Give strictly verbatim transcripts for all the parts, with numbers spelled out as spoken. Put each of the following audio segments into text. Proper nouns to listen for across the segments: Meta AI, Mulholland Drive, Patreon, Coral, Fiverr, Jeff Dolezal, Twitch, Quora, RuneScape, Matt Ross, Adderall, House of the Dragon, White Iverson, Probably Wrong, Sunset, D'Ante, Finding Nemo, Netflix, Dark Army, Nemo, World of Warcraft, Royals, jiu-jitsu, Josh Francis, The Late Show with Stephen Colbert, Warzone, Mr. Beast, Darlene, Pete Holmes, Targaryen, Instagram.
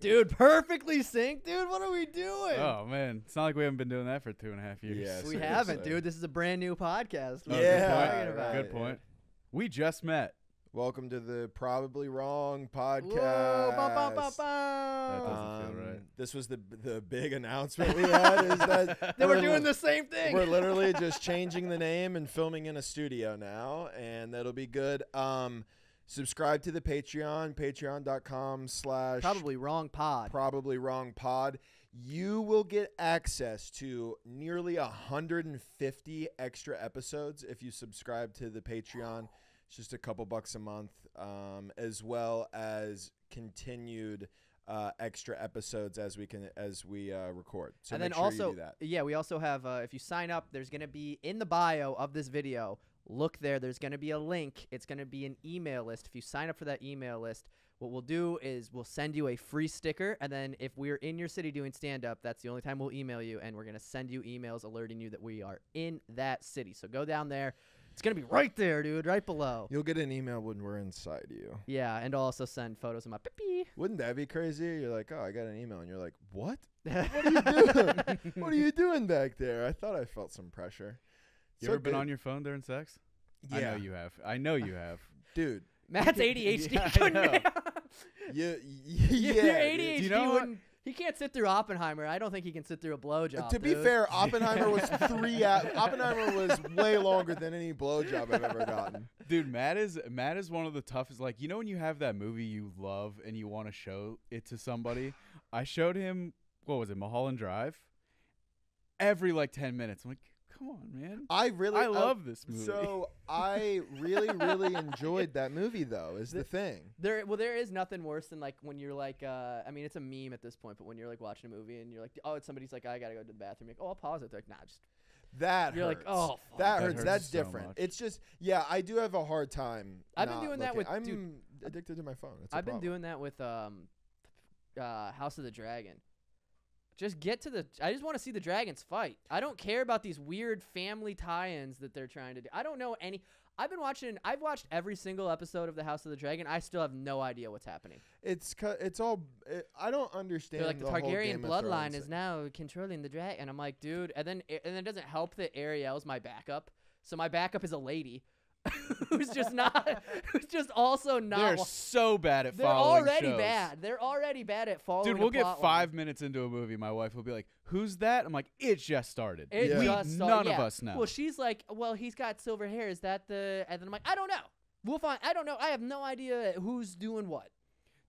Dude, perfectly synced, dude. What are we doing? Oh, man. It's not like we haven't been doing that for two and a half years. Yeah, we haven't, dude. This is a brand new podcast. What yeah. Good point. About good point. We just met. Welcome to the Probably Wrong podcast. Whoa, bum, bum, bum, bum. That doesn't feel right. This was the the big announcement we had. Is that they were doing the same thing. We're literally just changing the name and filming in a studio now, and that'll be good. Um, subscribe to the Patreon, patreon.com slash Probably Wrong Pod. Probably Wrong Pod. You will get access to nearly one hundred fifty extra episodes if you subscribe to the Patreon. It's just a couple bucks a month, um, as well as continued uh, extra episodes as we can as we uh, record. So and make then sure also, you do that. Yeah, we also have. Uh, if you sign up, there's going to be in the bio of this video. Look there. There's going to be a link. It's going to be an email list. If you sign up for that email list. What we'll do is we'll send you a free sticker, and then if we're in your city doing stand-up, that's the only time we'll email you, and we're going to send you emails alerting you that we are in that city. So go down there. It's going to be right there, dude, right below. You'll get an email when we're inside you. Yeah, and I'll also send photos of my pee-pee. Wouldn't that be crazy? You're like, oh, I got an email, and you're like, what? What are you doing? What are you doing back there? I thought I felt some pressure. You so ever been on your phone during sex? Yeah. I know you have. I know you have. Dude. Matt's A D H D. Yeah, couldn't yeah, yeah, your A D H D you know wouldn't. What? He can't sit through Oppenheimer. I don't think he can sit through a blowjob. To dude. be fair, Oppenheimer was three. Oppenheimer was way longer than any blowjob I've ever gotten. Dude, Matt is Matt is one of the toughest. Like, you know when you have that movie you love and you want to show it to somebody. I showed him what was it, Mulholland Drive. Every like ten minutes, I'm like. Come on, man. I really I love uh, this movie. So I really, really enjoyed that movie, though, is the, the thing. There, Well, there is nothing worse than, like, when you're, like, uh, I mean, it's a meme at this point, but when you're, like, watching a movie and you're, like, oh, it's somebody's, like, I got to go to the bathroom. You're like, oh, I'll pause it. They're like, nah, just. That You're hurts. like, oh. Fuck. That, that hurts. hurts. That's so different. Much. It's just, yeah, I do have a hard time. I've been doing looking. that with. I'm dude, addicted to my phone. It's I've been problem. doing that with um, uh, House of the Dragon. Just get to the – I just want to see the dragons fight. I don't care about these weird family tie-ins that they're trying to do. I don't know any – I've been watching – I've watched every single episode of The House of the Dragon. I still have no idea what's happening. It's it's all it, – I don't understand. They're like the, the Targaryen bloodline is now controlling the dragon. And I'm like, dude – and then it, and it doesn't help that Ariel's my backup. So my backup is a lady. who's just not who's just also not they're so bad at they're following already shows. bad they're already bad at following dude we'll get five line. minutes into a movie, my wife will be like, who's that? I'm like, it just started. It yeah. we, just started. none yeah. of us know. Well, she's like, well, he's got silver hair, is that the, and then I'm like, I don't know, we'll find. I don't know, I have no idea who's doing what.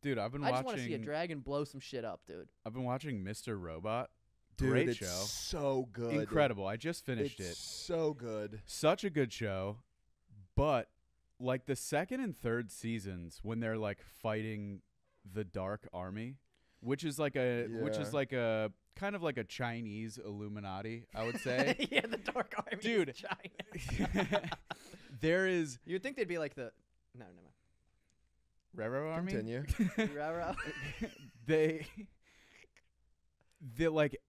Dude, I've been I watching I just want to see a dragon blow some shit up. Dude, I've been watching Mister Robot. Dude, great it's show, so good, incredible. I just finished it's it so good, such a good show. But, like, the second and third seasons, when they're, like, fighting the Dark Army, which is, like, a yeah. – which is, like, a – kind of like a Chinese Illuminati, I would say. Yeah, the Dark Army Dude. is China. There is – You'd think they'd be, like, the – no, never mind. Raro Army? Continue. Raro. They – they, like –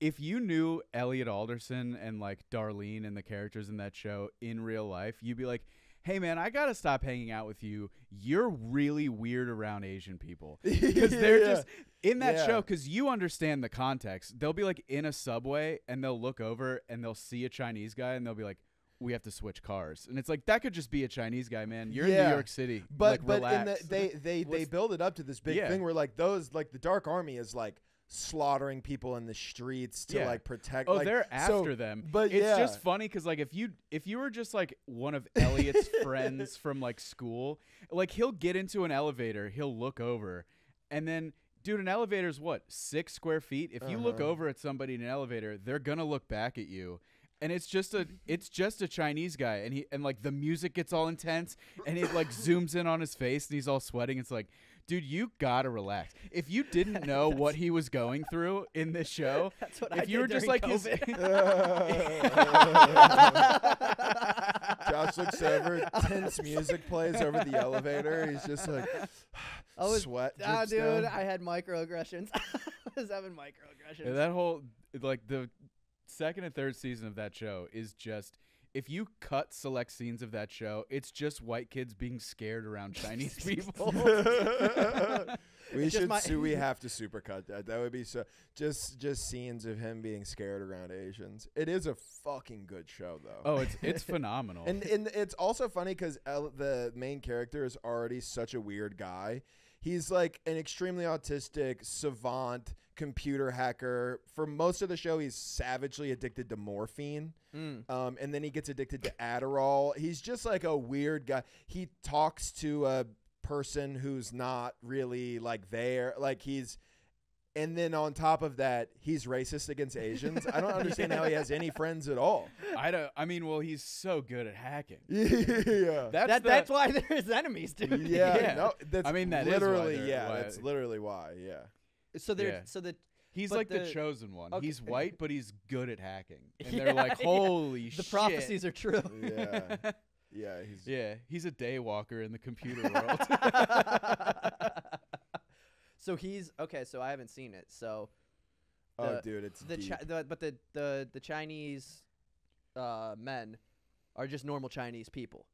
if you knew Elliot Alderson and, like, Darlene and the characters in that show in real life, you'd be like, hey, man, I got to stop hanging out with you. You're really weird around Asian people. Because they're yeah. just in that yeah. show, because you understand the context. They'll be, like, in a subway, and they'll look over, and they'll see a Chinese guy, and they'll be like, we have to switch cars. And it's like, that could just be a Chinese guy, man. You're yeah. in New York City. But, like, but relax. In the, they, they, they build it up to this big yeah. thing where, like, those, like, the Dark Army is, like, slaughtering people in the streets to yeah. like protect. Oh, like, they're after so, them. But it's yeah. just funny because like if you if you were just like one of Elliot's friends from like school, like he'll get into an elevator, he'll look over, and then dude, an elevator's what, six square feet. If uh-huh. you look over at somebody in an elevator, they're gonna look back at you. And it's just a it's just a Chinese guy, and he and like the music gets all intense, and it like zooms in on his face, and he's all sweating. It's like, dude, you gotta relax. If you didn't know what he was going through in this show, That's what if I you were just like his Josh looks over, tense music plays over the elevator. He's just like was, sweat. Ah, dude, down. I had microaggressions. I was having microaggressions. Yeah, that whole like the second and third season of that show is just. If you cut select scenes of that show, it's just white kids being scared around Chinese people. We should. My, so we have to supercut that. That would be so. Just just scenes of him being scared around Asians. It is a fucking good show, though. Oh, it's it's phenomenal. And and it's also funny because the main character is already such a weird guy. He's like an extremely autistic savant computer hacker. For most of the show, he's savagely addicted to morphine. Mm. Um, and then he gets addicted to Adderall. He's just like a weird guy. He talks to a person who's not really like there. Like he's. And then on top of that, he's racist against Asians. I don't understand how he has any friends at all. I don't. I mean, well, he's so good at hacking. Yeah, that's that, the, that's why they're his enemies, dude. Yeah, yeah. No, that's I mean, that literally, is yeah, why. That's literally why. Yeah. So they're yeah. so that he's like the, the chosen one. Okay. He's white, but he's good at hacking. And yeah, they're like, holy yeah. shit, the prophecies are true. Yeah. Yeah. He's yeah. He's a daywalker in the computer world. So he's okay. So I haven't seen it. So, the, oh, dude, it's the, deep. the but the the the Chinese uh, men are just normal Chinese people,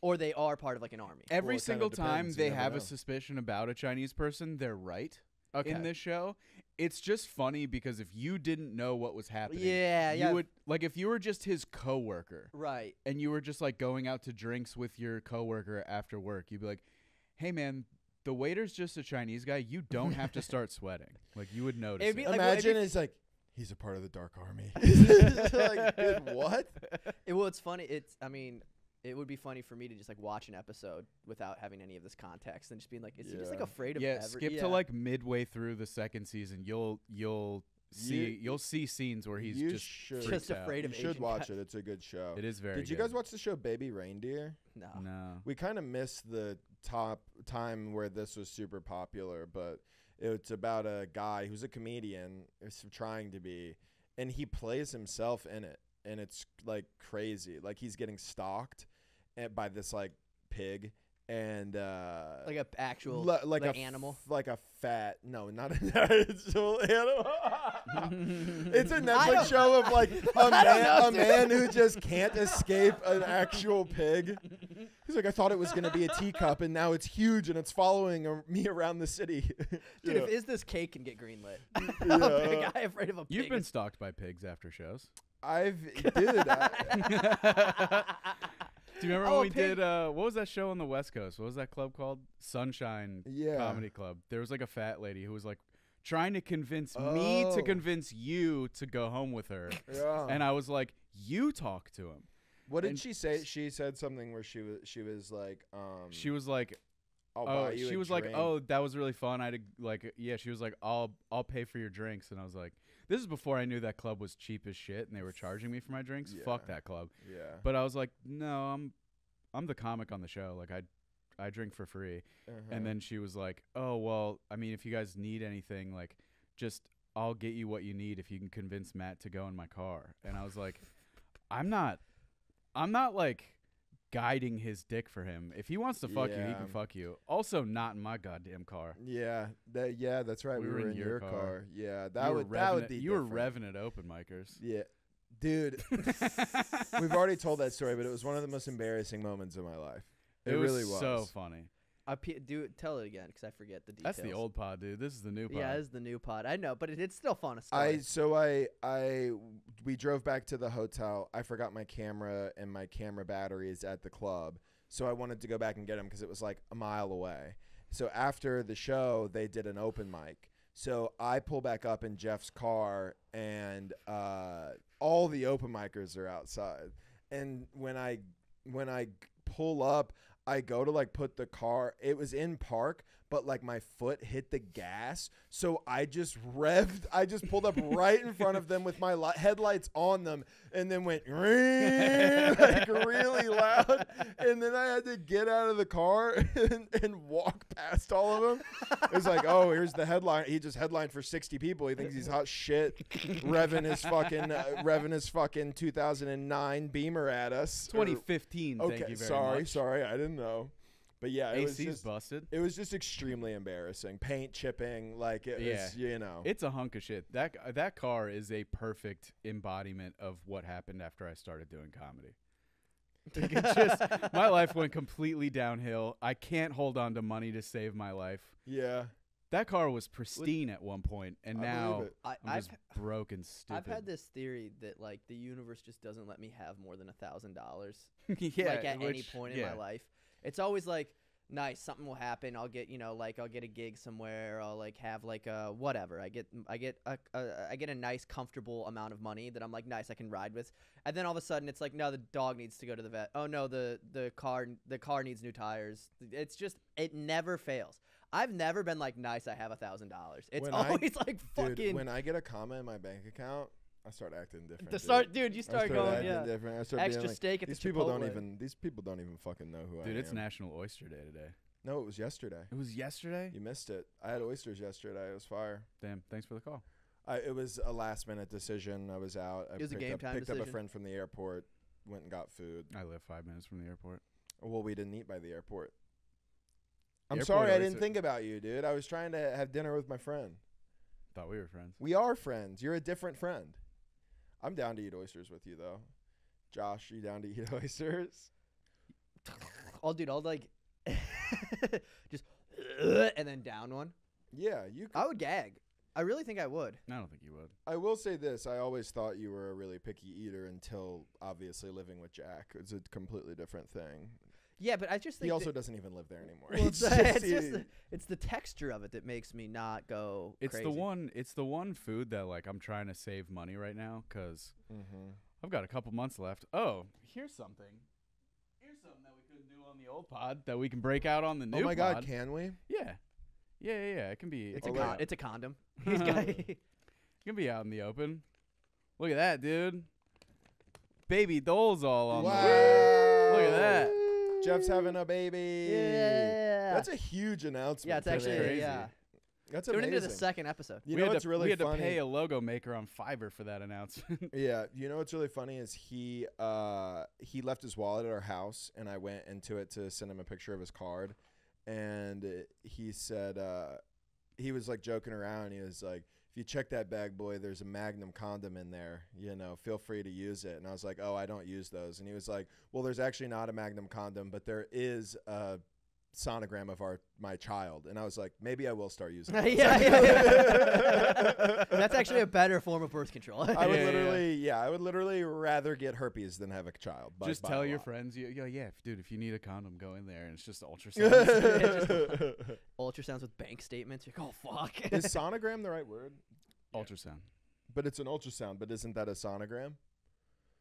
or they are part of like an army. Every well, single time they have know. a suspicion about a Chinese person, they're right. Okay. In this show, it's just funny because if you didn't know what was happening, yeah, you yeah. would like if you were just his coworker, right? And you were just like going out to drinks with your coworker after work, you'd be like, "Hey, man. The waiter's just a Chinese guy. You don't have to start sweating. Like, you would notice. It'd be, it. like, Imagine well, it's like, he's a part of the Dark Army. Like, dude, what? It, well, it's funny. It's, I mean, it would be funny for me to just, like, watch an episode without having any of this context and just being like, is yeah. he just, like, afraid of yeah, every skip yeah. to, like, midway through the second season. You'll, you'll. See, you, you'll see scenes where he's just should. just afraid out. of. You Asian should watch guys. it. It's a good show. It is very. Did good. you guys watch the show Baby Reindeer? No, no. We kind of missed the top time where this was super popular, but it's about a guy who's a comedian, is trying to be, and he plays himself in it, and it's like crazy. Like he's getting stalked, at, by this like pig. And uh, like a actual like, like a animal, like a fat no, not an actual animal. It's a Netflix show of like a man, know, a man who just can't escape an actual pig. He's like, I thought it was gonna be a teacup, and now it's huge, and it's following me around the city. Dude, yeah. if is this cake can get greenlit? Yeah. I'm afraid of a pig. You've been stalked by pigs after shows. I've dude. I, Do you remember oh, when we did, uh, what was that show on the West Coast? What was that club called? Sunshine yeah. Comedy Club. There was like a fat lady who was like trying to convince oh. me to convince you to go home with her. Yeah. And I was like, you talk to him. What and did she say? She said something where she was, she was like, um, she was like, I'll oh, buy you she was drink. like, oh, that was really fun. I had like, yeah, she was like, I'll, I'll pay for your drinks. And I was like, this is before I knew that club was cheap as shit and they were charging me for my drinks. Yeah. Fuck that club. Yeah. But I was like, no, I'm I'm the comic on the show. Like, I I drink for free. Uh-huh. And then she was like, oh, well, I mean, if you guys need anything, like, just I'll get you what you need if you can convince Matt to go in my car. And I was like, I'm not, I'm not, like, guiding his dick for him. If he wants to fuck yeah. you, he can fuck you. Also, not in my goddamn car. Yeah, that, yeah, that's right. We, we were, were in, in your car. car. Yeah, that you would that would be you different. were revving at open micers. Yeah, dude. We've already told that story, but it was one of the most embarrassing moments of my life. It, it was really was so funny. I p do tell it again because I forget the details. That's the old pod, dude. This is the new pod. Yeah, this is the new pod. I know, but it, it's still fun. I so I I we drove back to the hotel. I forgot my camera and my camera batteries at the club, so I wanted to go back and get them because it was like a mile away. So after the show, they did an open mic. So I pull back up in Jeff's car, and uh, all the open micers are outside. And when I when I pull up. I go to like put the car, it was in park, but like my foot hit the gas. So I just revved, I just pulled up right in front of them with my li headlights on them and then went like really loud. And then I had to get out of the car and, and walk past all of them. It was like, oh, here's the headline. He just headlined for sixty people. He thinks he's hot shit. Revving his fucking, uh, revving his fucking two thousand nine Beamer at us. twenty fifteen, or, okay, thank you very sorry, much. Sorry, sorry, I didn't know, but yeah, it was just, busted. It was just extremely embarrassing. Paint chipping, like it yeah. was, you know, it's a hunk of shit. That uh, that car is a perfect embodiment of what happened after I started doing comedy. Like it just, my life went completely downhill. I can't hold on to money to save my life. Yeah, That car was pristine Would, at one point, and I now I'm I've, just broke and stupid. I've had this theory that like the universe just doesn't let me have more than a thousand dollars. Yeah, like at which, any point yeah. in my life, it's always like, nice, something will happen. I'll get, you know, like I'll get a gig somewhere. Or I'll like have like a whatever. I get, I get a, a, I get a nice, comfortable amount of money that I'm like, nice, I can ride with. And then all of a sudden, it's like, no, the dog needs to go to the vet. Oh no, the the car, the car needs new tires. It's just, it never fails. I've never been like, nice, I have a thousand dollars. It's when always I, like, dude, fucking. When I get a comma in my bank account, I start acting different. The start, dude. dude, you start, start going, yeah. Different. I start Extra like, steak at these the people Chipotle. Don't even. These people don't even fucking know who dude, I am. Dude, it's National Oyster Day today. No, it was yesterday. It was yesterday? You missed it. I had oysters yesterday. It was fire. Damn. Thanks for the call. I, it was a last minute decision. I was out. I it was a game up, time picked decision. Picked up a friend from the airport. Went and got food. I live five minutes from the airport. Well, we didn't eat by the airport. I'm airport sorry. I didn't think about you, dude. I was trying to have dinner with my friend. Thought we were friends. We are friends. You're a different friend. I'm down to eat oysters with you, though. Josh, are you down to eat oysters? Oh, dude, I'll, like, just, and then down one. Yeah, you could. I would gag. I really think I would. I don't think you would. I will say this. I always thought you were a really picky eater until, obviously, living with Jack. It's a completely different thing. Yeah, but I just think... He also doesn't even live there anymore. Well, it's, just, it's, just the, it's the texture of it that makes me not go it's crazy. The one, it's the one food that, like, I'm trying to save money right now because mm-hmm. I've got a couple months left. Oh, here's something. Here's something that we couldn't do on the old pod that we can break out on the new pod. Oh, my God, pod. Can we? Yeah. Yeah, yeah, yeah. It can be... It's, oh, a, con it's a condom. He's got it can be out in the open. Look at that, dude. Baby Dolezal on wow. the way. Look at that. Jeff's having a baby. Yeah. That's a huge announcement. Yeah, it's actually crazy. Yeah. That's amazing. Tune into the second episode. You we know what's to, really funny? We had funny? to pay a logo maker on Fiverr for that announcement. Yeah. You know what's really funny is he uh, he left his wallet at our house, and I went into it to send him a picture of his card. And he said, uh, he was like joking around. He was like, if you check that bag, boy, there's a Magnum condom in there. You know, feel free to use it. And I was like, oh, I don't use those. And he was like, well, there's actually not a Magnum condom, but there is a sonogram of our my child. And I was like, maybe I will start using it. Yeah, yeah, yeah. That's actually a better form of birth control. I would yeah, literally, yeah. yeah, I would literally rather get herpes than have a child. By, just by tell your friends, you, yeah, yeah, dude, if you need a condom, go in there, and it's just ultrasounds. Just, ultrasounds with bank statements. You're like, oh, fuck. Is sonogram the right word? Ultrasound. But it's an ultrasound, but isn't that a sonogram?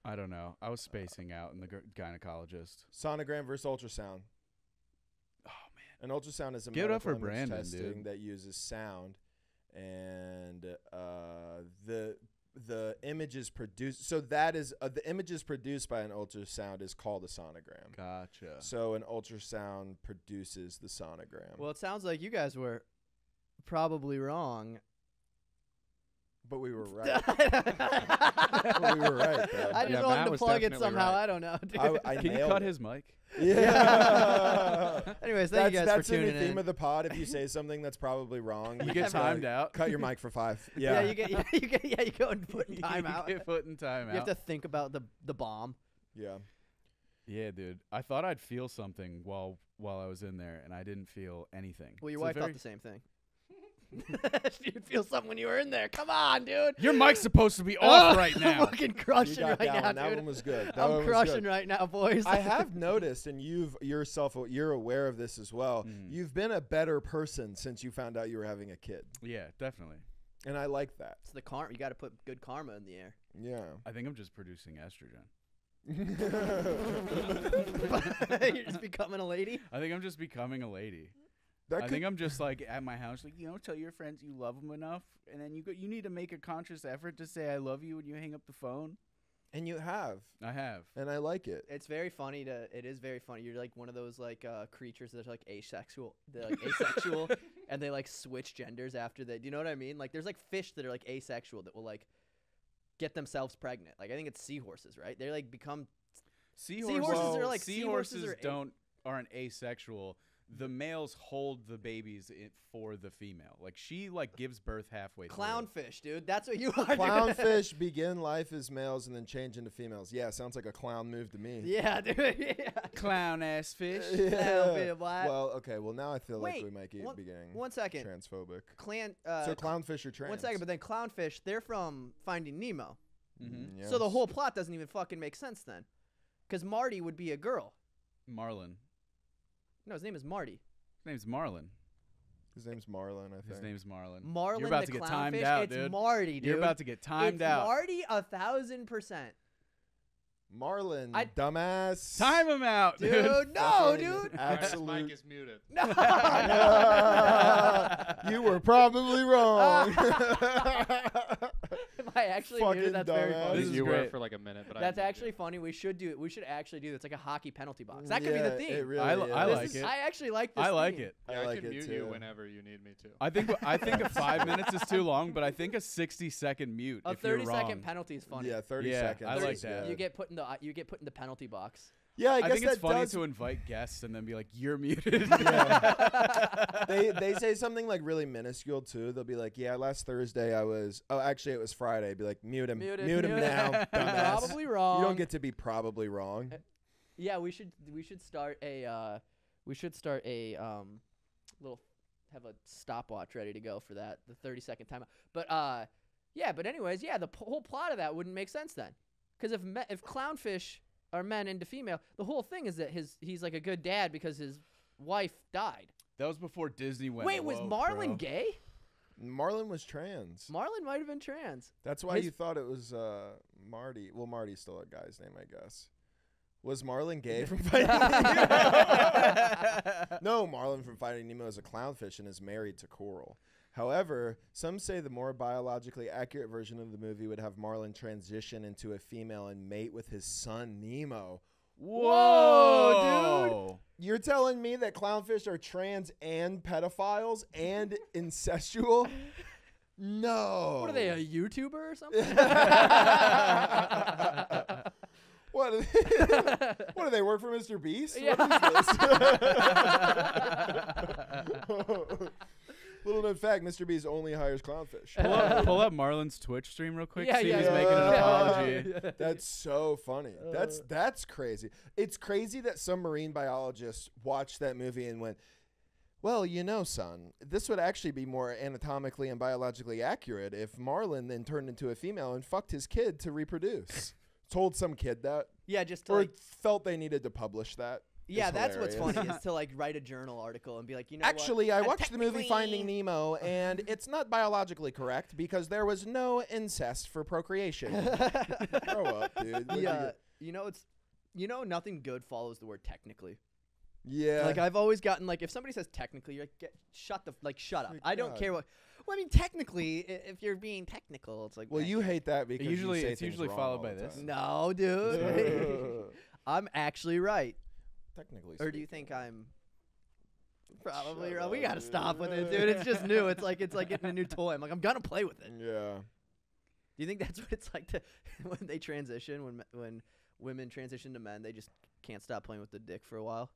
I don't know. I was spacing uh, out, and the gynecologist. Sonogram versus ultrasound. Oh, man. An ultrasound is a Get medical up for image Brandon, testing dude. that uses sound, and uh, the the image is produced. So that is uh, the image is produced by an ultrasound is called a sonogram. Gotcha. So an ultrasound produces the sonogram. Well, it sounds like you guys were probably wrong. But we were right. Well, we were right. Though. I just yeah, wanted Matt to plug it somehow. Right. I don't know. Dude. I, I Can you cut it. his mic? Yeah. Anyways, thank that's, you guys that's for tuning in. That's the theme of the pod. If you say something that's probably wrong, you, you get timed out. Cut your mic for five. Yeah. Yeah, you get. Yeah, you get. Yeah, you go and put in time out. You get put in time out. You have to think about the the bomb. Yeah. Yeah, dude. I thought I'd feel something while while I was in there, and I didn't feel anything. Well, your so wife very, thought the same thing. You'd feel something when you were in there. Come on, dude. Your mic's supposed to be off oh, right now. I'm fucking crushing right now, one. dude. That one was good. That I'm crushing good. right now, boys. I have noticed, and you've yourself, you're aware of this as well. Mm. You've been a better person since you found out you were having a kid. Yeah, definitely. And I like that. It's the karma. You got to put good karma in the air. Yeah. I think I'm just producing estrogen. You're just becoming a lady? I think I'm just becoming a lady. I think I'm just like at my house, like, you know, tell your friends you love them enough, and then you go, you need to make a conscious effort to say I love you when you hang up the phone. And you have. I have. And I like it. It's very funny to. It is very funny. You're like one of those like uh, creatures that's like asexual. They're like asexual, and they like switch genders after that. Do you know what I mean? Like, there's like fish that are like asexual that will like get themselves pregnant. Like, I think it's seahorses, right? They like become seahorses. Seahorses well, are like seahorses, seahorses are don't aren't asexual. the males hold the babies in, for the female. Like she like gives birth halfway through. Clownfish, dude. That's what you are. Clownfish begin life as males and then change into females. Yeah, sounds like a clown move to me. Yeah, dude. Yeah. Clown ass fish. Yeah. Well, okay. Well, now I feel Wait, like we might be getting one second transphobic. Clan. Uh, so clownfish are trans. One second, but then clownfish, they're from Finding Nemo. Mm-hmm. Yes. So the whole plot doesn't even fucking make sense then, because Marty would be a girl. Marlin. No, his name is Marty. His name's Marlin. His name's Marlin, I think. His name's Marlin. Marlin, you're about the to get timed fish. out, dude. It's Marty, dude. You're about to get timed it's out. Marty, a thousand percent. Marlin, I, dumbass. Time him out, dude. dude. No, dude. Absolutely. Right, Mike is muted. No. uh, you were probably wrong. Am I actually fucking muted? That's dumbass. Very funny. This is you great. were for like a minute, but that's I actually it. funny. We should do it. We should actually do this. It's like a hockey penalty box. That could yeah, be the theme. It really I, is. I like is, it. I actually like this. I like theme. it. Yeah, I, I like can it mute too. you whenever you need me to. I think I think a five minutes is too long, but I think a sixty second mute. A if thirty you're wrong. second penalty is funny. Yeah, thirty yeah, seconds. I like that. You get put in the you get put in the penalty box. Yeah, I, I guess think it's that funny does... to invite guests and then be like, "You're muted." Yeah. they they say something like really minuscule too. They'll be like, "Yeah, last Thursday I was. Oh, actually it was Friday." Be like, "Mute him, mute, mute, mute him mute now." Probably wrong. You don't get to be probably wrong. Yeah, we should we should start a uh, we should start a um, little have a stopwatch ready to go for that the thirty second time. But uh, yeah, but anyways, yeah, the p whole plot of that wouldn't make sense then, because if me if clownfish are men into female, the whole thing is that his he's like a good dad because his wife died. That was before Disney went. Wait, was Marlin gay? Marlin was trans. Marlin might have been trans. That's why his you thought it was uh, Marty. Well, Marty's still a guy's name, I guess. Was Marlin gay from Finding Nemo? No, Marlin from Finding Nemo is a clownfish and is married to Coral. However, some say the more biologically accurate version of the movie would have Marlin transition into a female and mate with his son, Nemo. Whoa, Whoa, dude. You're telling me that clownfish are trans and pedophiles and incestual? No. What are they, a YouTuber or something? What do they, they work for Mister Beast? Yeah. What is this? Little known fact, Mister Beast only hires clownfish. Pull up, pull up Marlin's Twitch stream real quick. Yeah, see yeah, he's yeah. making an apology. Uh, that's so funny. That's that's crazy. It's crazy that some marine biologists watched that movie and went, well, you know, son, this would actually be more anatomically and biologically accurate if Marlin then turned into a female and fucked his kid to reproduce. Told some kid that. Yeah, just to or like felt they needed to publish that. Yeah, that's what's funny is to like write a journal article and be like, you know, actually, what? I watched the movie Finding Nemo, and it's not biologically correct because there was no incest for procreation. Grow up, dude. What yeah, you, you know it's, you know, nothing good follows the word technically. Yeah, like I've always gotten like if somebody says technically, you're like, get, shut the like shut up. My I God. don't care what. Well, I mean, technically, if you're being technical, it's like well, man, you hate that because usually you say it's usually followed by this. No, dude, I'm actually right. Technically speaking. Or do you think I'm probably wrong? We gotta stop with it, dude. It's just new. It's like it's like getting a new toy. I'm like, I'm gonna play with it. Yeah. Do you think that's what it's like to when they transition, when when women transition to men, they just can't stop playing with the dick for a while?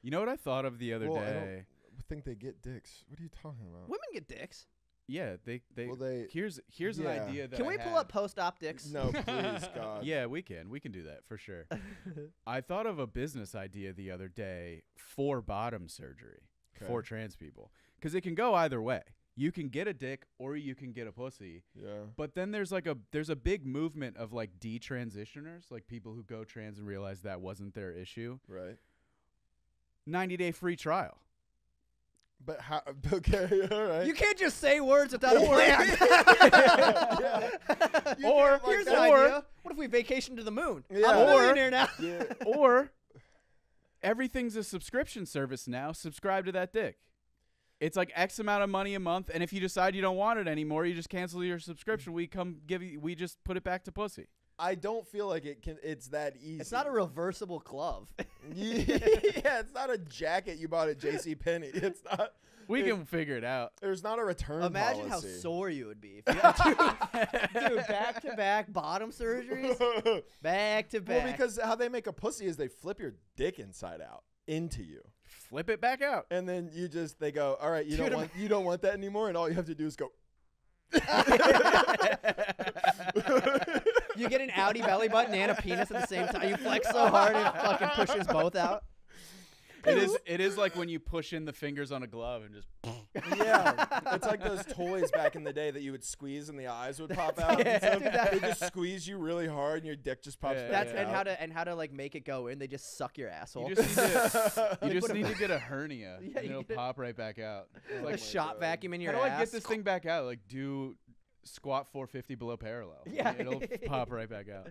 You know what I thought of the other well, day? I don't think they get dicks. What are you talking about? Women get dicks. Yeah, they they, well, they here's here's yeah. an idea that Can we I pull had. up post optics? No, please, God. Yeah, we can. We can do that for sure. I thought of a business idea the other day for bottom surgery okay. for trans people. Because it can go either way. You can get a dick or you can get a pussy. Yeah. But then there's like a there's a big movement of like detransitioners, like people who go trans and realize that wasn't their issue. Right. ninety day free trial. But how? Okay, all right. You can't just say words without a plan. yeah, yeah. Or like here's an idea. What if we vacation to the moon? Yeah. I'm a millionaire now. Yeah. Or everything's a subscription service now. Subscribe to that dick. It's like X amount of money a month, and if you decide you don't want it anymore, you just cancel your subscription. We come give you. We just put it back to pussy. I don't feel like it can. It's that easy. It's not a reversible glove. Yeah, it's not a jacket you bought at J C Penney. It's not. We it, can figure it out. There's not a return. Imagine policy. how sore you would be if you had to do back to back bottom surgeries. Back to back. Well, because how they make a pussy is they flip your dick inside out into you. flip it back out. And then you just, they go, all right, you Dude, don't want, you don't want that anymore. And all you have to do is go. You get an Audi belly button and a penis at the same time. You flex so hard it fucking pushes both out. It is, it is like when you push in the fingers on a glove and just. Yeah, it's like those toys back in the day that you would squeeze and the eyes would pop out. Yeah. And stuff. They just squeeze you really hard and your dick just pops. Yeah, back that's out. And how to and how to like make it go in. They just suck your asshole. You just need to, you just need to get a hernia. Yeah, and it'll pop right back out. It's like a shot vacuum in your ass. How do I get this thing back out? Like do squat four fifty below parallel. Yeah, it'll pop right back out.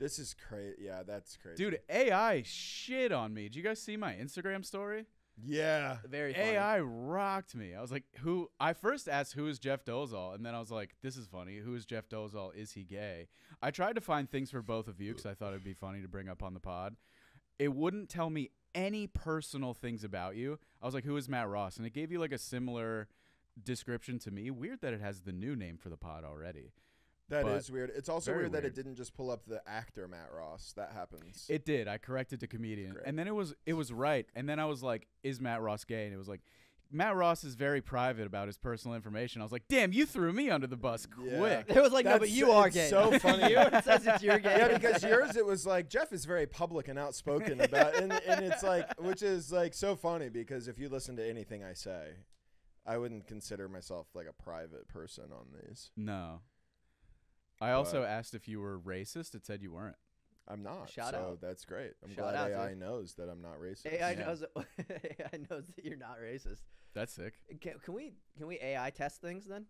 This is crazy. Yeah, that's crazy. Dude, A I shit on me. Did you guys see my Instagram story? Yeah. Very funny. A I rocked me. I was like, who? I first asked, who is Jeff Dolezal? And then I was like, this is funny. Who is Jeff Dolezal? Is he gay? I tried to find things for both of you because I thought it would be funny to bring up on the pod. It wouldn't tell me any personal things about you. I was like, who is Matt Ross? And it gave you like a similar description to me. Weird that it has the new name for the pod already. That but is weird. It's also weird that weird. it didn't just pull up the actor Matt Ross. That happens. It did. I corrected to comedian. And then it was it was right. And then I was like, is Matt Ross gay? And it was like, Matt Ross is very private about his personal information. I was like, damn, you threw me under the bus quick. Yeah. It was like, That's, no, but you are gay. So funny. It says it's your gay. Yeah, because yours, it was like, Jeff is very public and outspoken about and, and it's like, which is like so funny because if you listen to anything I say, I wouldn't consider myself like a private person on these. No. I also but asked if you were racist. It said you weren't. I'm not. Shout so out. That's great. I'm Shout glad out, A I dude. knows that I'm not racist. A I yeah. knows. A I knows that you're not racist. That's sick. Can, can we can we A I test things then?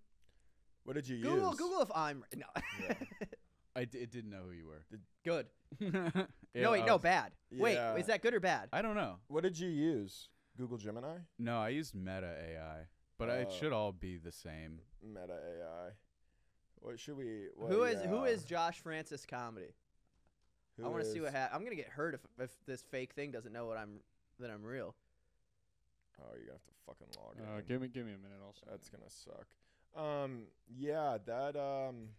What did you Google, use? Google if I'm no. Yeah. I d it didn't know who you were. Did, good. yeah, no wait, no bad. Yeah. Wait, is that good or bad? I don't know. What did you use? Google Gemini? No, I used Meta A I, but uh, it should all be the same. Meta A I. What should we? What, who is yeah. who is Josh Francis comedy? Who I want to see what happens. I'm gonna get hurt if if this fake thing doesn't know what I'm that I'm real. Oh, you're gonna have to fucking log uh, in. Give me give me a minute. Also, that's gonna suck. Um, yeah, that um,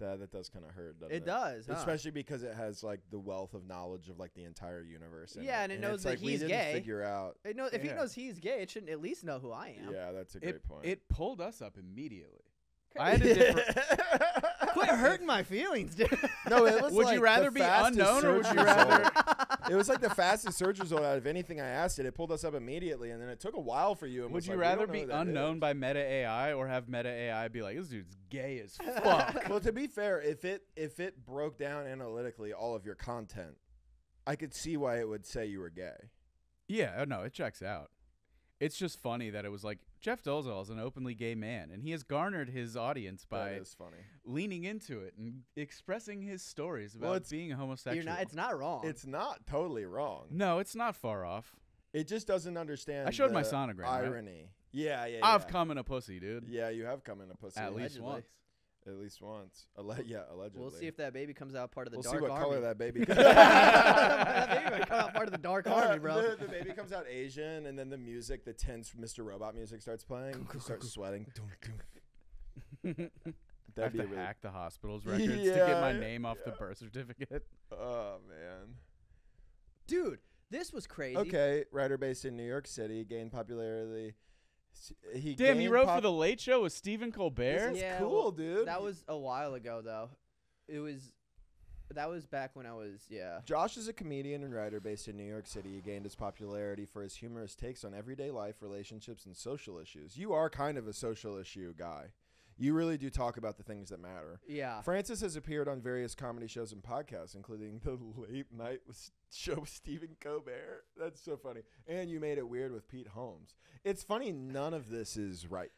that that does kind of hurt. Doesn't it, it does, huh? Especially because it has like the wealth of knowledge of like the entire universe. In yeah, it. and it and knows it's that like he's we gay. Didn't figure out. It knows, if yeah. he knows he's gay, it shouldn't at least know who I am. Yeah, that's a great it, point. It pulled us up immediately. I had a different Quit hurting my feelings, dude. No, it was would like you rather be unknown or would you rather? It was like the fastest search result out of anything I asked it. It pulled us up immediately, and then it took a while for you. And would you like, rather be unknown is. by Meta A I or have Meta A I be like, this dude's gay as fuck? Well, to be fair, if it if it broke down analytically all of your content, I could see why it would say you were gay. Yeah, no, it checks out. It's just funny that it was like Jeff Dolezal is an openly gay man, and he has garnered his audience by funny. leaning into it and expressing his stories about well, being homosexual. You're not, it's not wrong. It's not totally wrong. No, it's not far off. It just doesn't understand. I showed the my sonogram irony. Right? Yeah, yeah, yeah. I've come in a pussy, dude. Yeah, you have come in a pussy. At least once. At least once. Alleg yeah, allegedly. We'll see if that baby comes out part of the we'll dark army. We'll see what army. color that baby comes out. That baby come out part of the dark army, bro. The, the baby comes out Asian, and then the music, the tense Mister Robot music starts playing. You start sweating. That'd I have be to really hack the hospital's records yeah, to get my name off yeah. the birth certificate. Oh, man. Dude, this was crazy. Okay, writer based in New York City, gained popularity. He Damn, he wrote for The Late Show with Stephen Colbert? This is yeah, cool, well, dude. That was a while ago, though. It was, that was back when I was, yeah. Josh is a comedian and writer based in New York City. He gained his popularity for his humorous takes on everyday life, relationships, and social issues. You are kind of a social issue guy. You really do talk about the things that matter. Yeah. Francis has appeared on various comedy shows and podcasts, including The Late Night Show with Stephen Colbert. That's so funny. And You Made It Weird with Pete Holmes. It's funny. None of this is right.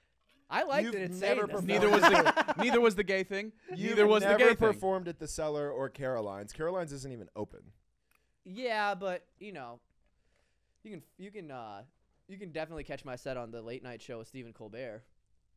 I like that it's never performed. Neither was the neither was the gay thing. You've neither was never the gay performed thing. At the Cellar or Caroline's. Caroline's isn't even open. Yeah, but you know, you can you can uh, you can definitely catch my set on The Late Night Show with Stephen Colbert.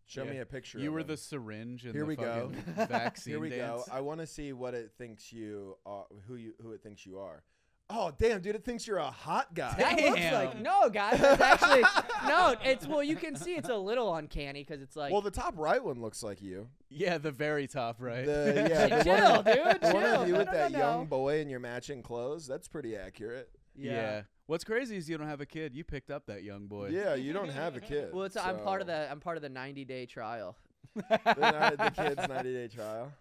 Show yeah. me a picture. You of were him. the syringe and Here the we go. vaccine Here we dance. go. I want to see what it thinks you are, who you who it thinks you are. Oh, damn, dude, it thinks you're a hot guy. Damn. That looks like no, guys. It's actually no. It's well, you can see it's a little uncanny because it's like well, the top right one looks like you. Yeah, the very top right. The, yeah, the chill, one, dude. The chill. One of you with no, no, that no. young boy in your matching clothes. That's pretty accurate. Yeah. yeah. What's crazy is you don't have a kid. You picked up that young boy. Yeah, you don't have a kid. Well, it's so. I'm part of the I'm part of the ninety day trial. the, the kid's ninety day trial.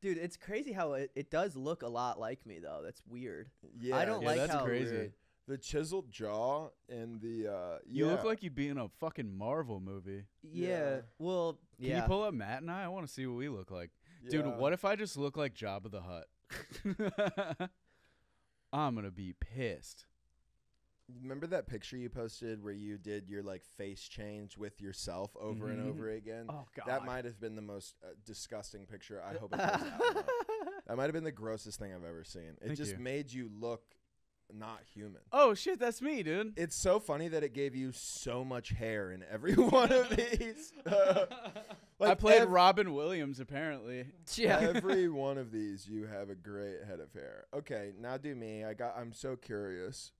Dude, it's crazy how it, it does look a lot like me though. That's weird. Yeah, I don't yeah, like that's how crazy. Weird. The chiseled jaw and the uh, you yeah. look like you'd be in a fucking Marvel movie. Yeah. yeah. Well, can yeah. you pull up Matt and I? I want to see what we look like. Yeah. Dude, what if I just look like Jabba the Hutt? I'm gonna be pissed. Remember that picture you posted where you did your like face change with yourself over mm-hmm. and over again? Oh god, that might have been the most uh, disgusting picture. I hope it goes out. That might have been the grossest thing I've ever seen. It Thank just you. Made you look not human. Oh shit, that's me, dude. It's so funny that it gave you so much hair in every one of these. Uh, like I played Robin Williams apparently. Yeah. Every one of these, you have a great head of hair. Okay, now do me. I got. I'm so curious.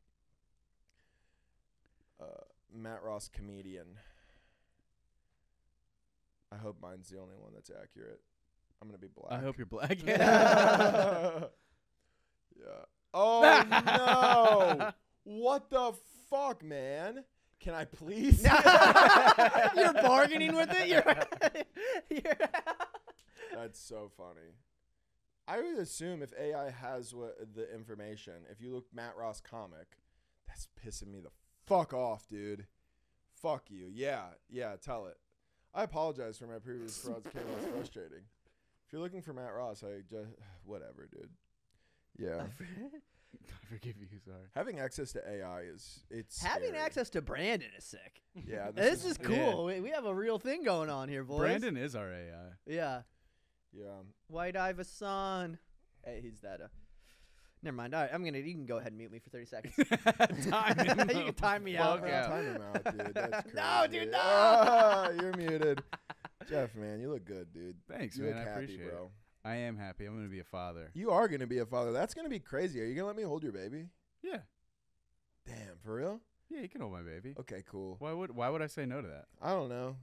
Uh, Matt Ross comedian. I hope mine's the only one that's accurate. I'm gonna be black. I hope you're black. Yeah. Oh no! What the fuck, man? Can I please? You're bargaining with it. You're. You're That's so funny. I would assume if A I has what the information, if you look Matt Ross comic, that's pissing me the fuck off, dude. Fuck you. Yeah, yeah. Tell it. I apologize for my previous frauds. It was frustrating. If you're looking for Matt Ross, I just whatever, dude. Yeah. I forgive you, sorry. Having access to A I is it's having scary. Access to Brandon is sick. Yeah, this, this is, is cool. Yeah. We, we have a real thing going on here, boys. Brandon is our A I. Yeah. Yeah. White Iverson. Hey, he's that. Uh, never mind. All right, I'm gonna. You can go ahead and mute me for thirty seconds. time him you can time me out. Yeah. Time him out, dude. That's crazy. No, dude, no. Oh, you're muted, Jeff. Man, you look good, dude. Thanks, you man. Look I happy, appreciate bro. It. I am happy. I'm going to be a father. You are going to be a father. That's going to be crazy. Are you going to let me hold your baby? Yeah. Damn, for real? Yeah, you can hold my baby. Okay, cool. Why would Why would I say no to that? I don't know.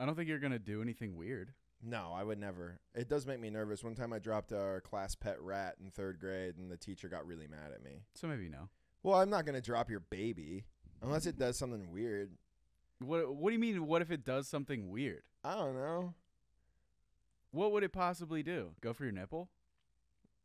I don't think you're going to do anything weird. No, I would never. It does make me nervous. One time I dropped our class pet rat in third grade, and the teacher got really mad at me. So maybe no. Well, I'm not going to drop your baby unless it does something weird. What What do you mean, what if it does something weird? I don't know. What would it possibly do? Go for your nipple?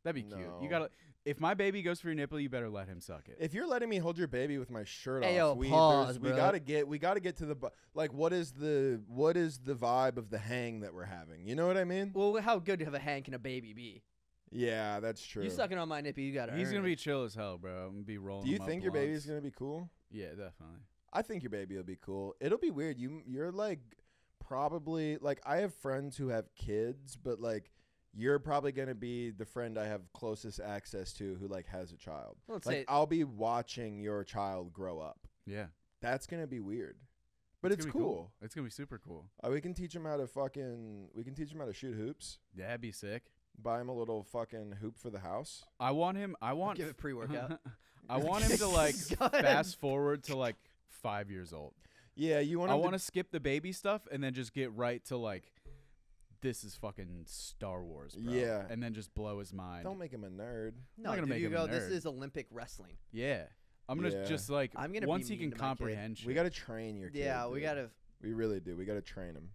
That'd be no. cute. You gotta. If my baby goes for your nipple, you better let him suck it. If you're letting me hold your baby with my shirt Ayo, off, we, pause, we gotta get. We gotta get to the like. What is the what is the vibe of the hang that we're having? You know what I mean? Well, how good to have a hang can a baby be? Yeah, that's true. You sucking on my nippy, you gotta. He's gonna it. Be chill as hell, bro. I'm gonna be rolling. Do you him think up your blunts. Baby's gonna be cool? Yeah, definitely. I think your baby will be cool. It'll be weird. You you're like. Probably like I have friends who have kids, but like you're probably gonna be the friend I have closest access to who like has a child. Well, let's like say I'll be watching your child grow up. Yeah, that's gonna be weird, but it's, it's cool. cool. It's gonna be super cool. Uh, we can teach them how to fucking. We can teach them how to shoot hoops. Yeah, that'd be sick. Buy him a little fucking hoop for the house. I want him. I want give it pre-workout. I want him to like fast forward to like five years old. Yeah, you want. I want to skip the baby stuff and then just get right to like, this is fucking Star Wars, bro. Yeah, and then just blow his mind. Don't make him a nerd. No, I'm gonna make you him go. A nerd. This is Olympic wrestling. Yeah, I'm gonna yeah. just like. I'm gonna once he can comprehend. Shit. We gotta train your kid. Yeah, dude. we gotta. We really do. We gotta train him.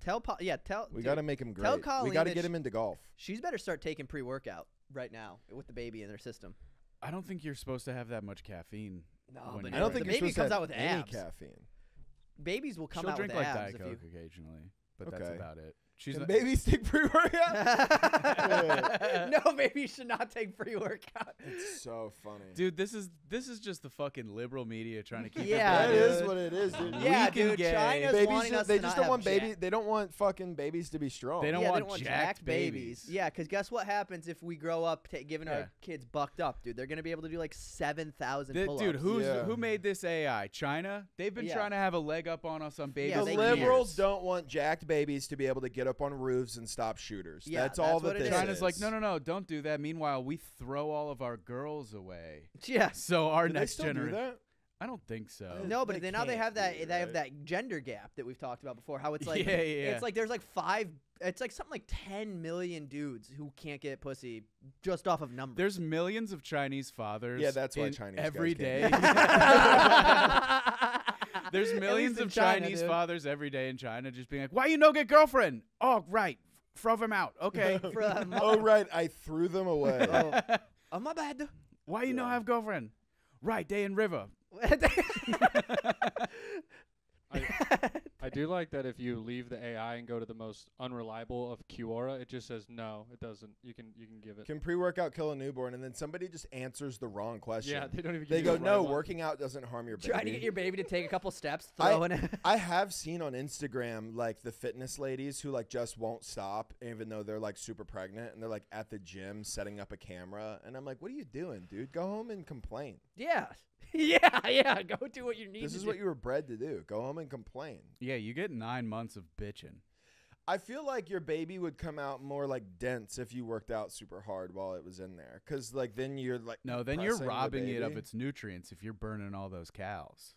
Tell, pa yeah, tell. We dude, gotta make him great. Tell Colleen we gotta get him into golf. She's better start taking pre-workout right now with the baby in their system. I don't think you're supposed to have that much caffeine. No, but I don't think the baby comes out with any caffeine. Babies will come She'll out drink with like abs Diet Coke you... occasionally, but okay. that's about it. She's Can babies take pre-workout? No, babies should not take pre-workout. It's so funny, dude. This is this is just the fucking liberal media trying to keep. Yeah, it that is what it is, dude. Yeah, we dude. Get China's babies wanting us they to just don't want babies. They don't want fucking babies to be strong. They don't, yeah, want, they don't want jacked babies. babies. Yeah, because guess what happens if we grow up t giving yeah. our kids bucked up, dude? They're gonna be able to do like seven thousand pull-ups. Dude, who's yeah. who made this A I? China. They've been yeah. trying to have a leg up on us on babies. Yeah, the liberals years. don't want jacked babies to be able to get up on roofs and stop shooters. Yeah, that's, that's all that China's is. Like, no, no, no, don't do that. Meanwhile, we throw all of our girls away. Yeah. So our do next generation. I don't think so. No, but then now they have that, be, right? they have that gender gap that we've talked about before. How it's like, yeah, yeah. it's like there's like five, it's like something like ten million dudes who can't get pussy just off of numbers. There's millions of Chinese fathers. Yeah, that's why Chinese every day. There's millions of China, Chinese dude. fathers every day in China just being like, why you no get girlfriend? Oh, right. Throw them out. Okay. Oh, right. I threw them away. Oh, oh my bad. Why you yeah. no have girlfriend? Right. Day in river. I, I do like that if you leave the A I and go to the most unreliable of Quora, it just says no, it doesn't. You can you can give it. Can pre-workout kill a newborn? And then somebody just answers the wrong question. Yeah, they don't even. Give they go the no, right working one. out doesn't harm your baby. Try to get your baby to take a couple steps. Throw I, in I have seen on Instagram like the fitness ladies who like just won't stop, even though they're like super pregnant, and they're like at the gym setting up a camera, and I'm like, what are you doing, dude? Go home and complain. Yeah. Yeah, yeah. Go do what you need. This to is do. what you were bred to do. Go home and complain. Yeah, you get nine months of bitching. I feel like your baby would come out more like dense if you worked out super hard while it was in there, because like then you're like no, then you're robbing it of its nutrients if you're burning all those cows.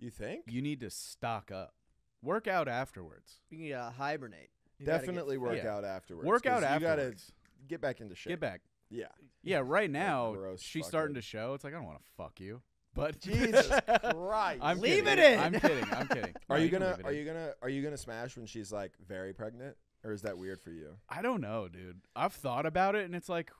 You think you need to stock up, work out afterwards. You need to hibernate. You Definitely work yeah. out afterwards. Work out afterwards. You gotta get back into shape. Get back. Yeah. Yeah. Right now, yeah, she's starting it. to show. It's like I don't want to fuck you. But Jesus Christ, I'm leave kidding. it in. I'm kidding. I'm kidding. Are no, you gonna? Are in. you gonna? Are you gonna smash when she's like very pregnant, or is that weird for you? I don't know, dude. I've thought about it, and it's like,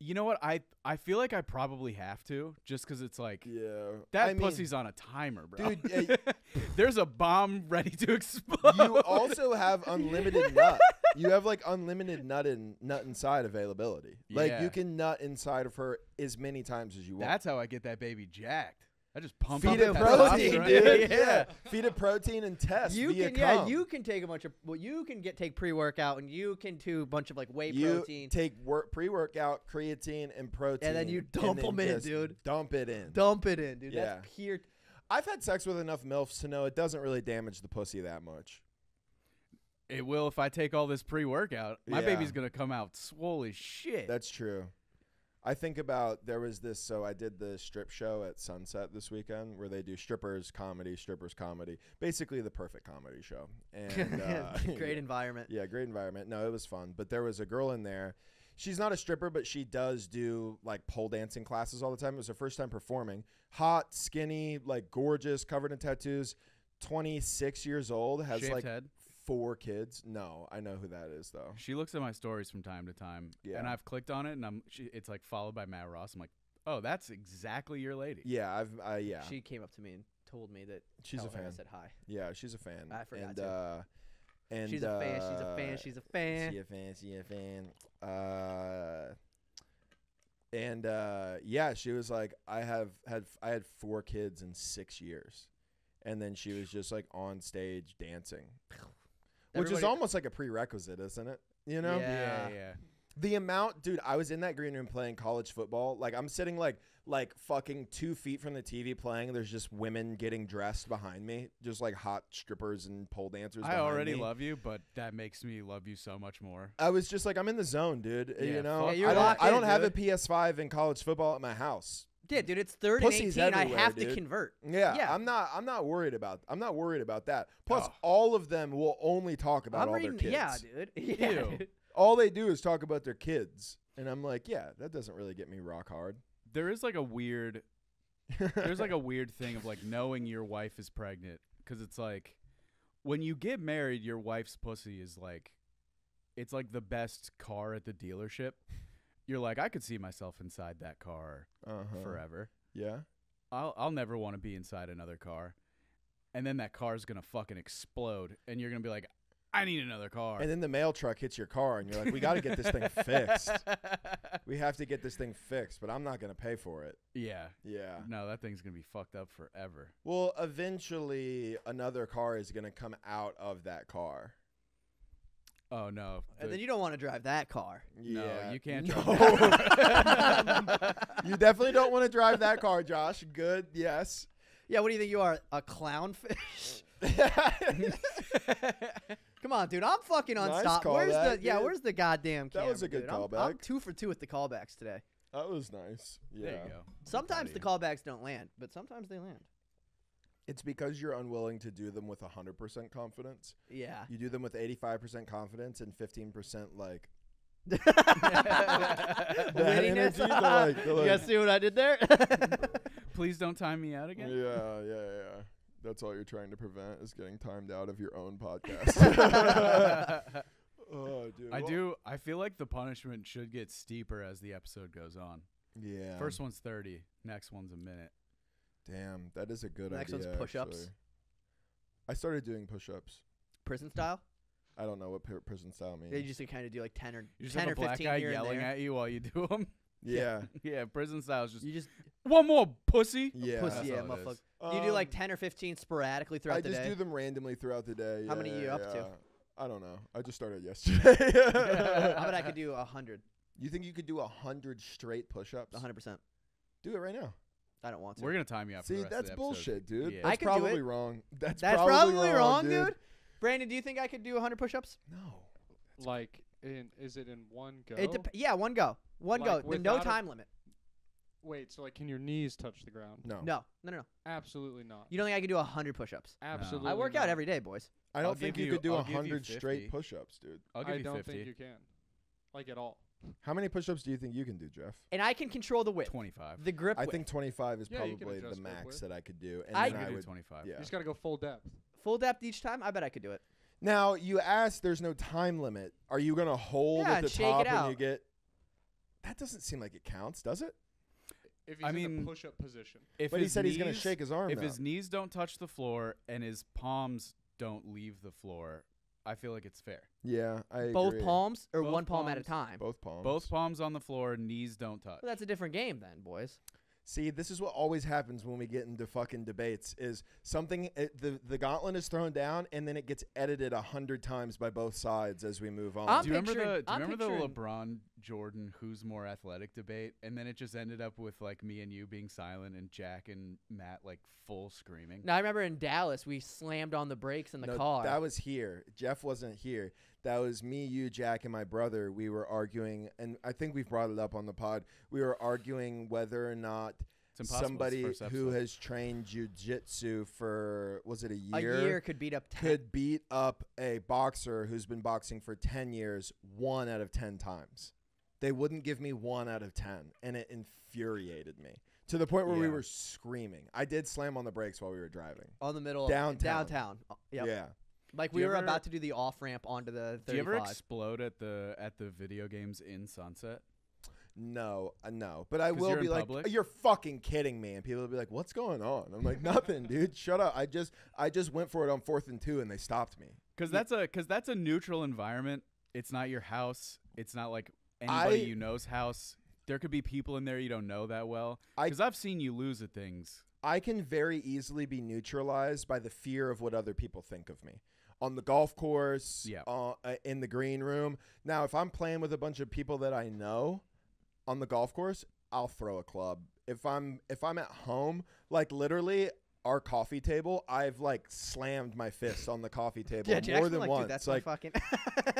you know what? I I feel like I probably have to, just because it's like, yeah, that I pussy's mean, on a timer, bro. Dude, uh, there's a bomb ready to explode. You also have unlimited nut. You have like unlimited nut in nut inside availability. Yeah. Like you can nut inside of her as many times as you want. That's how I get that baby jacked. I just pump feed it protein, right? dude. Yeah. yeah, feed it protein and test. You via can, cum. yeah, you can take a bunch of. Well, you can get take pre workout and you can do a bunch of like whey you protein. Take work pre workout, creatine, and protein, and then you dump them in, dude. Dump it in. Dump it in, dude. Yeah. That's pure. I've had sex with enough milfs to know it doesn't really damage the pussy that much. It will if I take all this pre-workout. My yeah. baby's going to come out swole as shit. That's true. I think about there was this. So I did the strip show at Sunset this weekend where they do strippers, comedy, strippers, comedy. Basically the perfect comedy show. And uh, great environment. Yeah, great environment. No, it was fun. But there was a girl in there. She's not a stripper, but she does do like pole dancing classes all the time. It was her first time performing. Hot, skinny, like gorgeous, covered in tattoos. twenty-six years old. Has Shaved like... head. Four kids. No, I know who that is though. She looks at my stories from time to time, yeah. and I've clicked on it, and I'm. She, it's like followed by Matt Ross. I'm like, oh, that's exactly your lady. Yeah, I've. Uh, yeah. She came up to me and told me that she's a fan. I said hi. Yeah, she's a fan. I forgot and, to. Uh, and she's uh, a fan. She's a fan. She's a fan. She's a fan. She's a fan. Uh, and uh, yeah, she was like, I have had. I had four kids in six years, and then she was just like on stage dancing. Which Everybody is almost like a prerequisite, isn't it? You know? Yeah, yeah, yeah. The amount, dude, I was in that green room playing college football. Like, I'm sitting, like, like fucking two feet from the T V playing. There's just women getting dressed behind me. Just, like, hot strippers and pole dancers I already me. love you, but that makes me love you so much more. I was just like, I'm in the zone, dude. Yeah, you know? Yeah, I don't, I don't in, have dude. a P S five in college football at my house. Yeah, dude, it's third Pussy's and eighteen. I have dude. to convert. Yeah, yeah, I'm not. I'm not worried about. I'm not worried about that. Plus, oh. all of them will only talk about I'm all reading, their kids. Yeah, dude. Yeah, dude. All they do is talk about their kids, and I'm like, yeah, that doesn't really get me rock hard. There is like a weird. There's like a weird thing of like knowing your wife is pregnant because it's like, when you get married, your wife's pussy is like, it's like the best car at the dealership. You're like, I could see myself inside that car uh-huh. forever. Yeah. I'll I'll never want to be inside another car. And then that car's going to fucking explode. And you're going to be like, I need another car. And then the mail truck hits your car. And you're like, we got to get this thing fixed. We have to get this thing fixed. But I'm not going to pay for it. Yeah. Yeah. No, that thing's going to be fucked up forever. Well, eventually another car is going to come out of that car. Oh, no. The and then you don't want to drive that car. Yeah. No, you can't drive no. that car. You definitely don't want to drive that car, Josh. Good. Yes. Yeah. What do you think you are? A clownfish? Come on, dude. I'm fucking unstoppable. Nice where's the, yeah, dude. where's the goddamn camera, That was a good dude? callback. I'm, I'm two for two with the callbacks today. That was nice. Yeah. There you go. Sometimes the callbacks don't land, but sometimes they land. It's because you're unwilling to do them with one hundred percent confidence. Yeah. You do them with eighty-five percent confidence and fifteen percent like... that energy, they're like, they're like, you guys see what I did there? Please don't time me out again. Yeah, yeah, yeah. That's all you're trying to prevent is getting timed out of your own podcast. Oh, dude. I well, do. I feel like the punishment should get steeper as the episode goes on. Yeah. First one's thirty. Next one's a minute. Damn, that is a good the next idea. Next one's push-ups. I started doing push-ups. Prison style? I don't know what pr prison style means. They just kind of do like ten or you just ten have a or black fifteen guy yelling at you while you do them. Yeah. Yeah, prison style is just you just one more pussy. Yeah, pussy, yeah, motherfucker. Um, you do like ten or fifteen sporadically throughout I the day. I just do them randomly throughout the day. How yeah, many are you yeah, up yeah. to? I don't know. I just started yesterday. How about I could do a hundred? You think you could do a hundred straight push-ups? A hundred percent. Do it right now. I don't want to. We're gonna time you up. See, for the rest that's of the bullshit, dude. Yeah. That's I can probably do it. wrong. That's, that's probably, probably wrong, wrong dude. dude. Brandon, do you think I could do a hundred push-ups? No. That's like, in, is it in one go? It dep yeah, one go, one like go. With no time limit. Wait, so like, can your knees touch the ground? No. No, no, no, no. Absolutely not. You don't think I could do a hundred push-ups? Absolutely. No. I work not. out every day, boys. I don't I'll think you, you could do a hundred straight push-ups, dude. I'll give I you don't fifty. Think you can, like at all. How many push-ups do you think you can do, Jeff? And I can control the width. twenty-five. The grip width. I think twenty-five is yeah, probably the max that I could do. And I, then I do would, twenty-five. Yeah. You just got to go full depth. Full depth each time? I bet I could do it. Now, you asked there's no time limit. Are you going to hold yeah, at the shake top it out. when you get... That doesn't seem like it counts, does it? If he's I in mean, the push-up position. If but he said knees, he's going to shake his arm If out. his knees don't touch the floor and his palms don't leave the floor... I feel like it's fair. Yeah, I agree. Both palms or Both one palm palms, at a time? Both palms. Both palms on the floor, knees don't touch. Well, that's a different game then, boys. See, this is what always happens when we get into fucking debates is something, it, the, the gauntlet is thrown down, and then it gets edited a hundred times by both sides as we move on. I'm do you remember, the, do you remember the LeBron, Jordan, who's more athletic debate? And then it just ended up with like me and you being silent and Jack and Matt like full screaming. Now, I remember in Dallas, we slammed on the brakes in the no, car. That was here. Jeff wasn't here. That was me, you, Jack, and my brother. We were arguing, and I think we've brought it up on the pod. We were arguing whether or not somebody who has trained jiu-jitsu for, was it a year? A year could beat up ten. Could beat up a boxer who's been boxing for ten years one out of ten times. They wouldn't give me one out of ten, and it infuriated me. To the point where yeah. we were screaming. I did slam on the brakes while we were driving. On the middle. Downtown. Downtown. Yep. Yeah. Like we were about to do the off ramp onto the thirty-five. Do you ever explode at the at the video games in Sunset? No, uh, no. But I will be like, public? "You're fucking kidding me!" And people will be like, "What's going on?" I'm like, "Nothing, dude. Shut up. I just I just went for it on fourth and two, and they stopped me." Because that's a because that's a neutral environment. It's not your house. It's not like anybody I, you know's house. There could be people in there you don't know that well. Because I've seen you lose at things. I can very easily be neutralized by the fear of what other people think of me. On the golf course, yeah. uh, in the green room. Now, if I'm playing with a bunch of people that I know on the golf course, I'll throw a club. If I'm if I'm at home, like literally our coffee table, I've like slammed my fist on the coffee table yeah, more than like, once. Dude, that's like fucking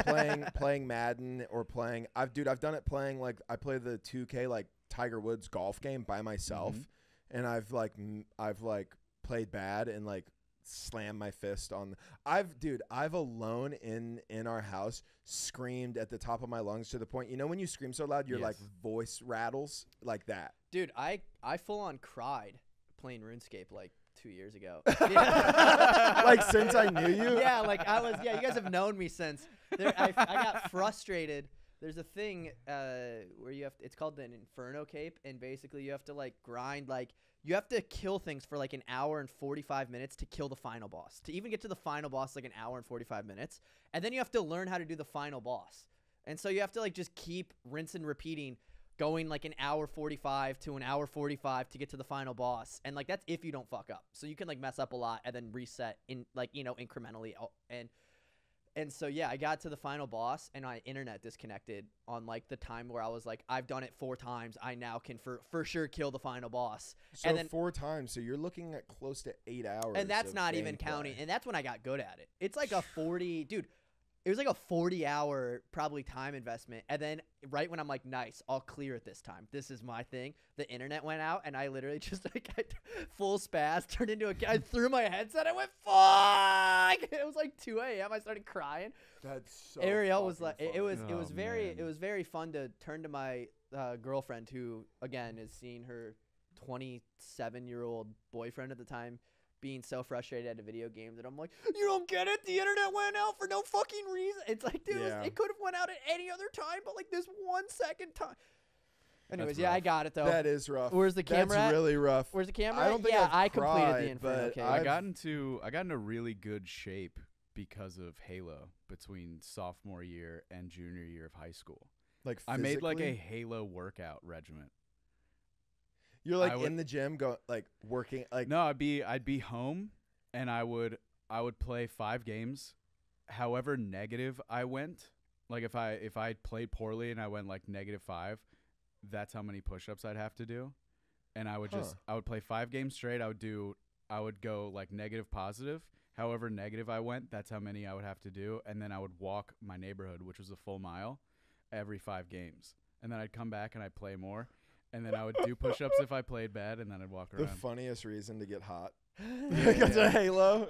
playing playing Madden or playing. I've dude, I've done it playing like I play the two K like Tiger Woods golf game by myself, mm-hmm. and I've like m I've like played bad and like. Slam my fist on I've dude I've alone in in our house screamed at the top of my lungs to the point, you know when you scream so loud your yes. like voice rattles like that, dude. I I full on cried playing RuneScape like two years ago. Yeah. Like since I knew you. Yeah, like I was yeah you guys have known me since there, I, I got frustrated. There's a thing uh, where you have to, it's called an Inferno Cape, and basically you have to like grind like you have to kill things for like an hour and forty-five minutes to kill the final boss. To even get to the final boss, like an hour and forty-five minutes. And then you have to learn how to do the final boss. And so you have to like just keep rinsing, repeating, going like an hour forty-five to an hour forty-five to get to the final boss. And like that's if you don't fuck up. So you can like mess up a lot and then reset in like, you know, incrementally. And and so, yeah, I got to the final boss and my internet disconnected on like the time where I was like, I've done it four times. I now can for, for sure kill the final boss. So and then, four times. So you're looking at close to eight hours. And that's not even counting. And that's when I got good at it. It's like a forty. Dude, it was like a forty hour probably time investment. And then right when I'm like, nice, I'll clear it this time, this is my thing, the internet went out and I literally just like I full spaz turned into a guy, threw my headset. I went, fuck! It was like two A M I started crying. That's so Ariel was like, it, it was, oh, it was very, man. it was very fun to turn to my uh, girlfriend, who again is seeing her twenty-seven year old boyfriend at the time being so frustrated at a video game that I'm like, you don't get it, the internet went out for no fucking reason. It's like, dude, yeah. it, it could have went out at any other time, but like this one second time. Anyways, yeah, I got it though. That is rough. Where's the camera? That's at? really rough. Where's the camera? I don't think yeah, I've I completed cried, the Inferno Cape. I got into I got into really good shape because of Halo between sophomore year and junior year of high school. Like physically? I made like a Halo workout regiment. You're like would, in the gym, go like working. Like no, I'd be I'd be home, and I would I would play five games, however negative I went. Like if I if I played poorly and I went like negative five, that's how many push-ups I'd have to do, and I would huh. just I would play five games straight. I would do I would go like negative positive, however negative I went, that's how many I would have to do, and then I would walk my neighborhood, which was a full mile, every five games, and then I'd come back and I'd play more. And then I would do push-ups if I played bad, and then I'd walk around. The funniest reason to get hot. Because of Halo.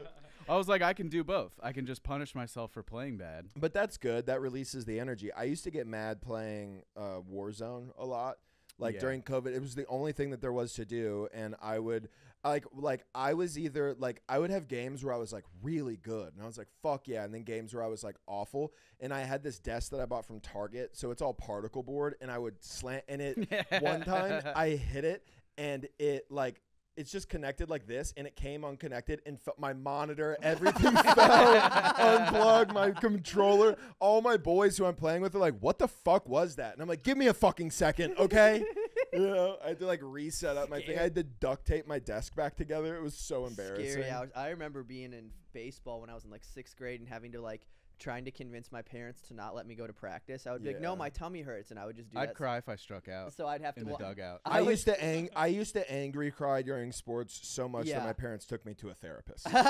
I was like, I can do both. I can just punish myself for playing bad. But that's good. That releases the energy. I used to get mad playing uh, Warzone a lot. Like yeah. during COVID, it was the only thing that there was to do, and I would like like I was either like I would have games where I was like really good and I was like fuck yeah, and then games where I was like awful. And I had this desk that I bought from Target, so it's all particle board, and I would slant in it. One time I hit it and it like it's just connected like this, and it came unconnected, and my monitor, everything fell, unplugged my controller. All my boys who I'm playing with are like, what the fuck was that? And I'm like, give me a fucking second, okay? You know, I had to like reset up my Scary. thing. I had to duct tape my desk back together. It was so embarrassing. Scary hours. I remember being in baseball when I was in like sixth grade and having to like trying to convince my parents to not let me go to practice. I would be yeah. like, no, my tummy hurts, and I would just do I'd that. I'd cry if I struck out. So I'd have to in the dugout. I, I used to ang I used to angry cry during sports so much yeah. that my parents took me to a therapist. Sports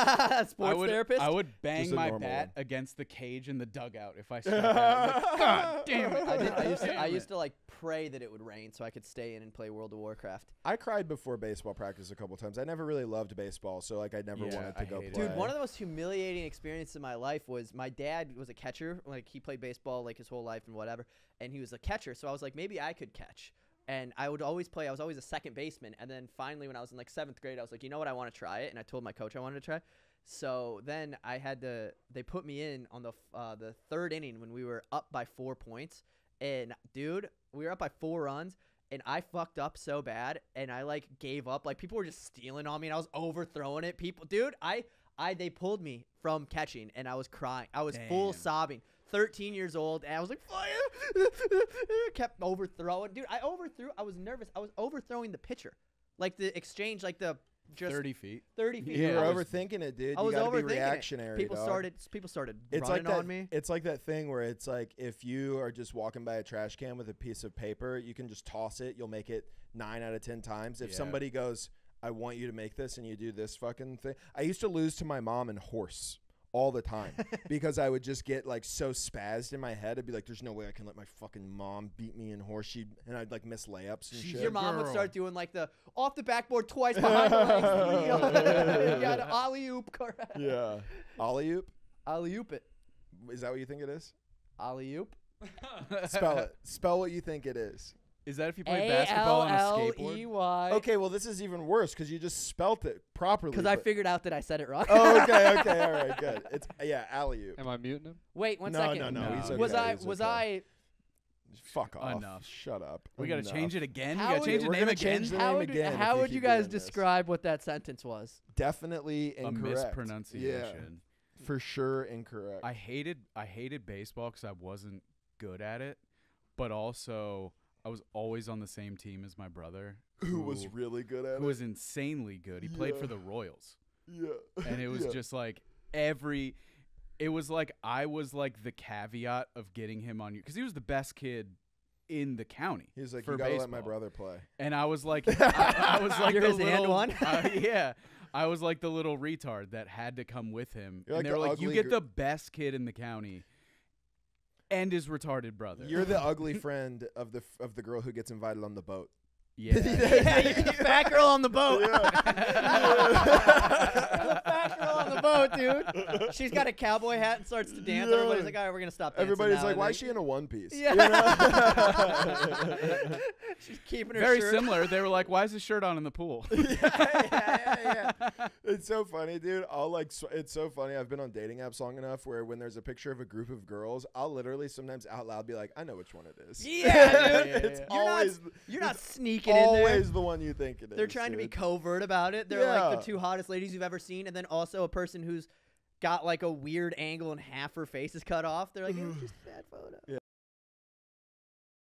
I would, therapist? I would bang my bat one. against the cage in the dugout if I struck out. Like, God damn it. I, did, I, used, to, I used to like pray that it would rain so I could stay in and play World of Warcraft. I cried before baseball practice a couple times. I never really loved baseball, so like I never yeah, wanted to I go play. It. Dude, one of the most humiliating experiences in my life was my dad was a catcher. Like he played baseball like his whole life and whatever, and he was a catcher, so I was like, maybe I could catch, and I would always play. I was always a second baseman, and then finally when I was in like seventh grade, I was like, you know what, I want to try it, and I told my coach I wanted to try. So then I had to they put me in on the uh, the third inning when we were up by four points, and dude, we were up by four runs. And I fucked up so bad, and I like gave up. Like people were just stealing on me, and I was overthrowing it. People, dude, I, I, they pulled me from catching, and I was crying. I was Damn. full sobbing. thirteen years old, and I was like, fire! Kept overthrowing, dude. I overthrew. I was nervous. I was overthrowing the pitcher, like the exchange, like the just thirty feet. thirty feet. Yeah. You were overthinking it, dude. I was you gotta overthinking be reactionary, it. People dog. started. People started it's running like that, on me. It's like that thing where it's like if you are just walking by a trash can with a piece of paper, you can just toss it. You'll make it nine out of ten times. If yeah. somebody goes, "I want you to make this," and you do this fucking thing. I used to lose to my mom in horse all the time because I would just get like so spazzed in my head. I'd be like, "There's no way I can let my fucking mom beat me in horse." She and I'd like miss layups and shit. Your mom Girl. would start doing like the off the backboard twice behind her legs. You got an ollie oop, correct? Yeah, ollie oop. Ollie oop it. Is that what you think it is? Ollie oop. Spell it. Spell what you think it is. Is that if you play basketball on a skateboard? Okay, well, this is even worse because you just spelt it properly. Because I figured out that I said it wrong. Oh, okay, okay, all right, good. It's yeah, alley-oop. Am I muting him? Wait, one second. No, no, no. He's okay. Was I? Was I? Fuck off. Enough. Shut up. We gotta change it again. We gotta change the name again. How would how would you guys describe what that sentence was? Definitely incorrect. A mispronunciation. Yeah, for sure incorrect. I hated I hated baseball because I wasn't good at it, but also I was always on the same team as my brother, who, who was really good at who it. Who was insanely good. He yeah. played for the Royals. Yeah. And it was yeah. just like every – it was like I was like the caveat of getting him on you because he was the best kid in the county. He was like, for you got to let my brother play. And I was like – I, I was like You're his little, and one? uh, yeah. I was like the little retard that had to come with him. You're and like they were the like, you get the best kid in the county. and his retarded brother. You're the ugly friend of the of the girl who gets invited on the boat. Yeah, yeah, you're the fat girl on the boat. Yeah. The fat girl on the boat, dude. She's got a cowboy hat and starts to dance. Yeah. Everybody's like, all right, we're gonna stop. Everybody's now, like, why is she in a one piece? Yeah. You know? She's keeping her very shirt. Similar. They were like, why is his shirt on in the pool? Yeah, yeah, yeah, yeah. It's so funny, dude. I'll like, sw it's so funny. I've been on dating apps long enough where when there's a picture of a group of girls, I'll literally sometimes out loud be like, I know which one it is. Yeah, dude. It's yeah, yeah. always you're not, you're not sneaking. Always the one you think it is. They're trying to be covert about it. They're yeah. like the two hottest ladies you've ever seen, and then also a person who's got like a weird angle and half her face is cut off. They're like, it was just a bad photo. Yeah.